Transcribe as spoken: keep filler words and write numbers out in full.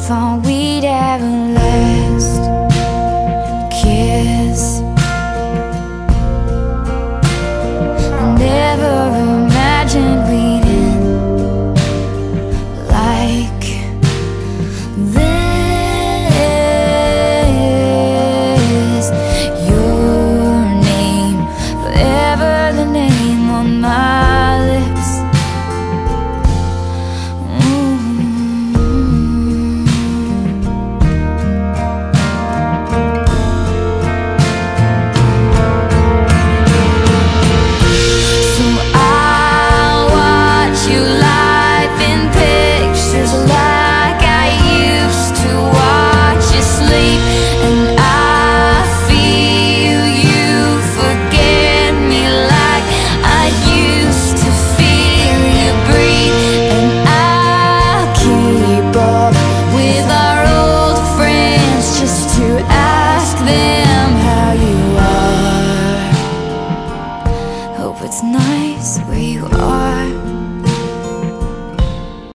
thought we'd have a last kiss. I never imagined we'd end like this. Your name, forever the name on my lips. It's nice where you are.